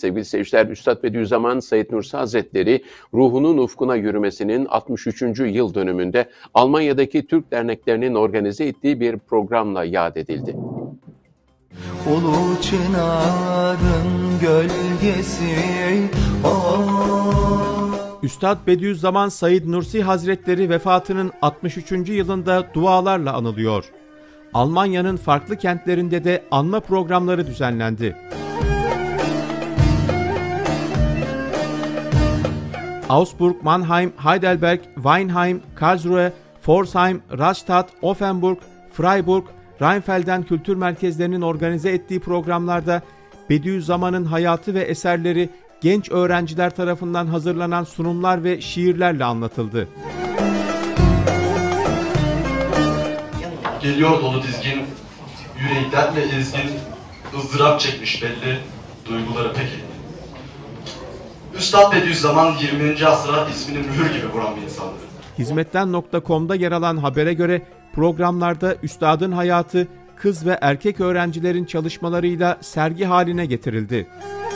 Sevgili seyirciler, Üstad Bediüzzaman Said Nursi Hazretleri ruhunun ufkuna yürümesinin 63. yıl dönümünde Almanya'daki Türk derneklerinin organize ettiği bir programla yad edildi. Ulu çınarın gölgesi, Üstad Bediüzzaman Said Nursi Hazretleri vefatının 63. yılında dualarla anılıyor. Almanya'nın farklı kentlerinde de anma programları düzenlendi. Augsburg, Mannheim, Heidelberg, Weinheim, Karlsruhe, Pforzheim, Rastatt, Offenburg, Freiburg, Rheinfelden kültür merkezlerinin organize ettiği programlarda Bediüzzaman'ın hayatı ve eserleri genç öğrenciler tarafından hazırlanan sunumlar ve şiirlerle anlatıldı. Geliyor dolu dizgin, yürekten ve ezgin, ızdırap çekmiş belli, duyguları pek iyi. Üstad Bediüzzaman 20. asra ismini mühür gibi vuran bir insandı. Hizmetten.com'da yer alan habere göre programlarda üstadın hayatı kız ve erkek öğrencilerin çalışmalarıyla sergi haline getirildi.